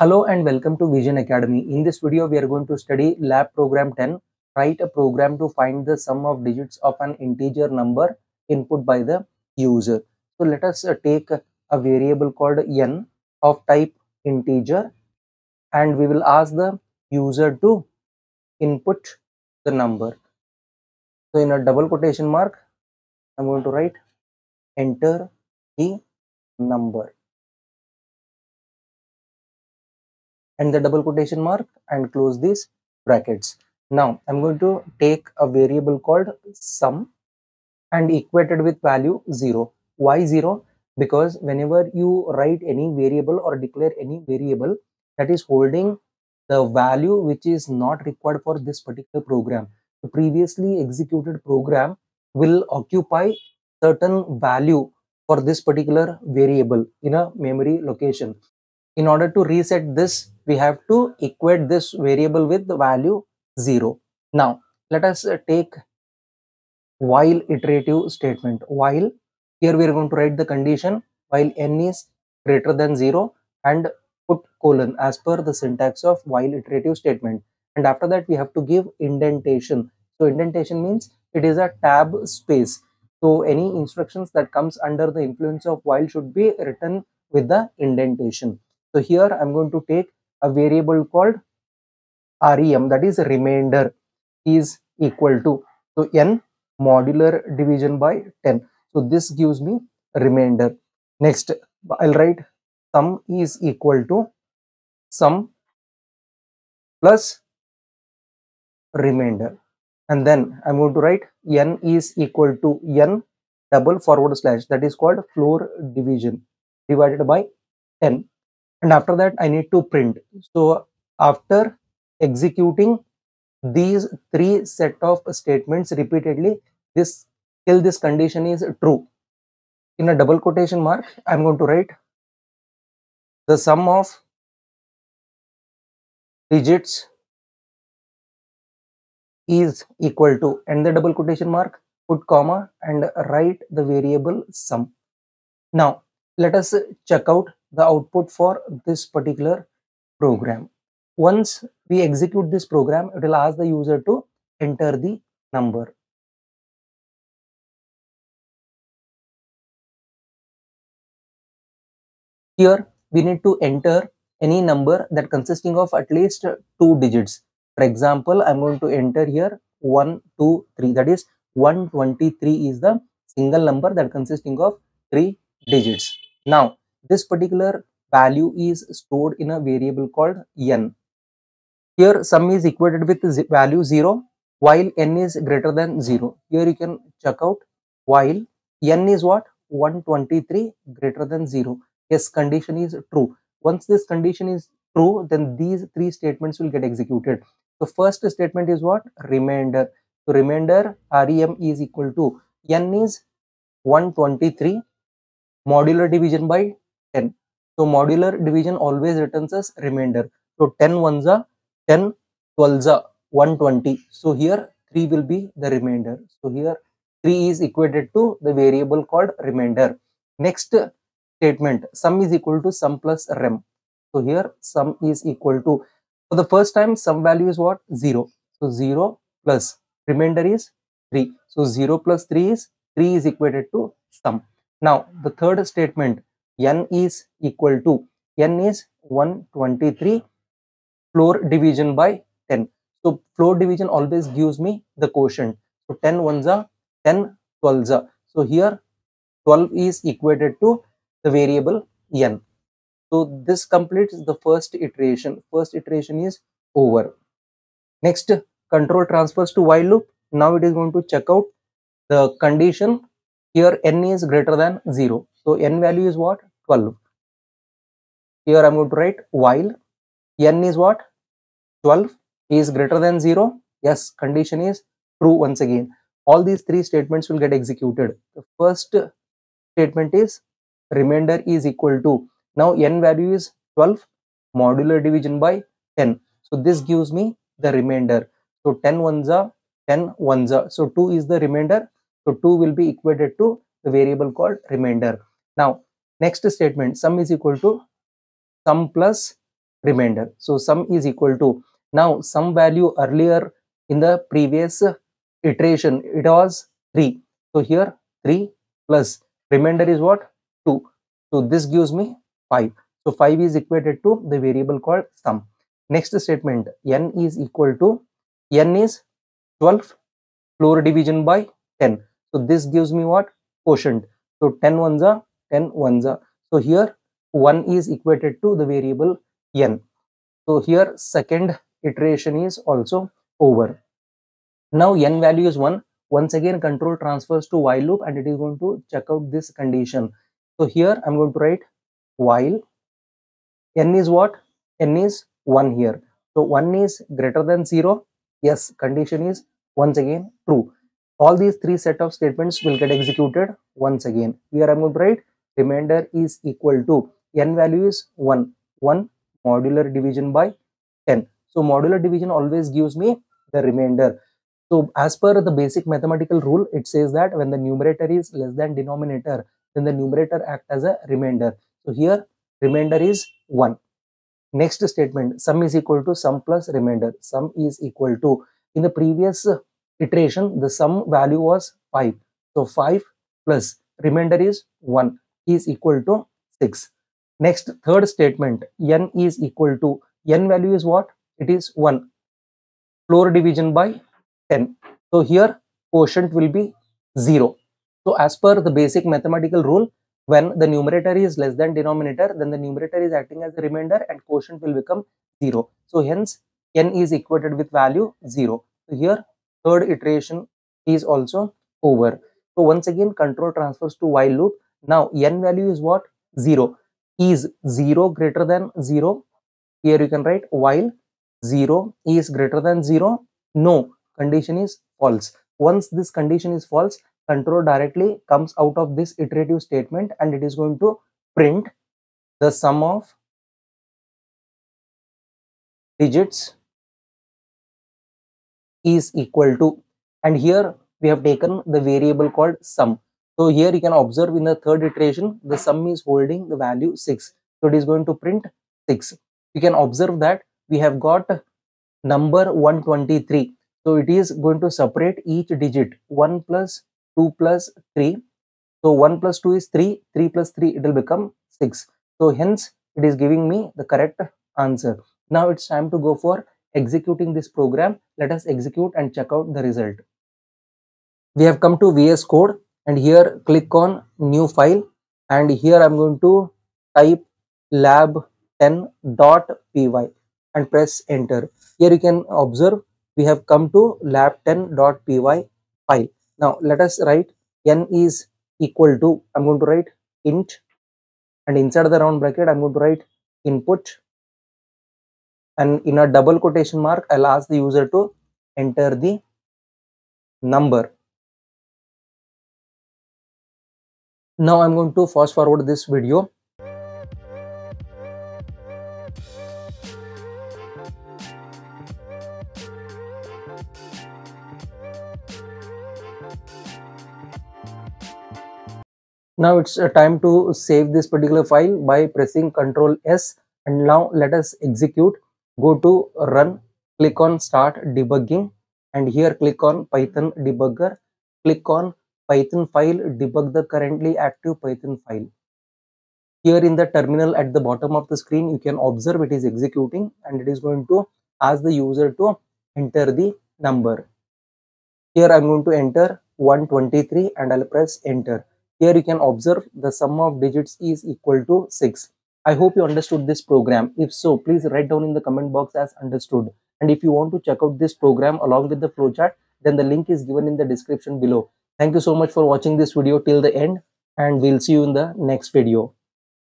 Hello and welcome to Vision Academy. In this video, we are going to study lab program 10. Write a program to find the sum of digits of an integer number input by the user. So let us take a variable called n of type integer, and we will ask the user to input the number. So in a double quotation mark, I'm going to write enter the number. And the double quotation mark and close these brackets. Now I'm going to take a variable called sum and equate it with value 0. Why 0? Because whenever you write any variable or declare any variable that is holding the value which is not required for this particular program, the previously executed program will occupy certain value for this particular variable in a memory location. In order to reset this, we have to equate this variable with the value 0. Now, let us take while iterative statement. While, here we are going to write the condition while n is greater than 0 and put colon as per the syntax of while iterative statement. And after that, we have to give indentation. So, indentation means it is a tab space. So, any instructions that comes under the influence of while should be written with the indentation. So here I'm going to take a variable called rem, that is remainder, is equal to, so n modular division by 10. So this gives me remainder. Next I'll write sum is equal to sum plus remainder. And then I'm going to write n is equal to n double forward slash, that is called floor division, divided by 10. And after that, I need to print. So after executing these three set of statements repeatedly, till this condition is true, in a double quotation mark, I'm going to write the sum of digits is equal to, and the double quotation mark, put comma and write the variable sum. Now let us check out the output for this particular program. Once we execute this program, it will ask the user to enter the number. Here we need to enter any number that consisting of at least 2 digits. For example, I'm going to enter here 1, 2, 3, that is 123 is the single number that consisting of 3 digits. Now this particular value is stored in a variable called n. Here sum is equated with value 0 while n is greater than 0. Here you can check out while n is what? 123 greater than 0. Yes, condition is true. Once this condition is true, then these three statements will get executed. The first statement is what? Remainder. So remainder rem is equal to n is 123 modular division by 10. So modular division always returns as remainder. So 10 ones are 10, 12s are 120. So here 3 will be the remainder. So here 3 is equated to the variable called remainder. Next statement, sum is equal to sum plus rem. So here sum is equal to, for the first time sum value is what? 0. So 0 plus remainder is 3. So 0 plus 3 is equated to sum. Now the third statement, n is equal to, n is 123 floor division by 10. So floor division always gives me the quotient. So 10 ones are 10, 12s are. So here 12 is equated to the variable n. So this completes the first iteration. First iteration is over. Next, control transfers to while loop. Now it is going to check out the condition. Here n is greater than 0. So n value is what? 12. Here I am going to write while n is what? 12 is greater than 0. Yes, condition is true once again. All these three statements will get executed. The first statement is remainder is equal to, now n value is 12 modular division by 10. So this gives me the remainder. So 10 ones are 10 ones are. So 2 is the remainder. So 2 will be equated to the variable called remainder. Now next statement, sum is equal to sum plus remainder. So sum is equal to, now some value earlier in the previous iteration it was 3, so here 3 plus remainder is what, 2. So this gives me 5. So 5 is equated to the variable called sum. Next statement, n is equal to, n is 12 floor division by 10. So this gives me what, quotient. So 10 ones are 10 ones are. So here 1 is equated to the variable n. So here second iteration is also over. Now n value is 1. Once again control transfers to while loop and it is going to check out this condition. So here I am going to write while n is what, n is 1 here. So 1 is greater than 0. Yes, condition is once again true. All these three set of statements will get executed once again. Here I am going to write remainder is equal to, n value is 1. 1 modular division by 10. So modular division always gives me the remainder. So as per the basic mathematical rule, it says that when the numerator is less than denominator, then the numerator acts as a remainder. So here remainder is 1. Next statement, sum is equal to sum plus remainder. Sum is equal to, in the previous iteration the sum value was 5. So 5 plus remainder is 1 is equal to 6. Next third statement, n is equal to, n value is what? It is 1. Floor division by 10. So here quotient will be 0. So as per the basic mathematical rule, when the numerator is less than denominator, then the numerator is acting as a remainder and quotient will become 0. So hence n is equated with value 0. So here third iteration is also over. So once again control transfers to while loop. Now n value is what, 0. Is 0 greater than 0? Here you can write while 0 is greater than 0. No, condition is false. Once this condition is false, control directly comes out of this iterative statement and it is going to print the sum of digits is equal to, and here we have taken the variable called sum. So here you can observe in the third iteration the sum is holding the value 6, so it is going to print 6. You can observe that we have got number 123, so it is going to separate each digit 1 plus 2 plus 3. So 1 plus 2 is 3, 3 plus 3 it will become 6. So hence it is giving me the correct answer. Now it's time to go for executing this program. Let us execute and check out the result. We have come to VS Code and here click on new file, and here I'm going to type lab10.py and press enter. Here you can observe we have come to lab10.py file. Now let us write n is equal to, I'm going to write int, and inside the round bracket I'm going to write input, and in a double quotation mark I'll ask the user to enter the number. Now I'm going to fast forward this video. Now it's time to save this particular file by pressing Ctrl S, and now let us execute. Go to run, click on start debugging, and here click on Python debugger, click on Python file, debug the currently active Python file. Here in the terminal at the bottom of the screen you can observe it is executing and it is going to ask the user to enter the number. Here I am going to enter 123 and I'll press enter. Here you can observe the sum of digits is equal to 6. I hope you understood this program. If so, please write down in the comment box as understood. And if you want to check out this program along with the flowchart, then the link is given in the description below. Thank you so much for watching this video till the end, and we'll see you in the next video.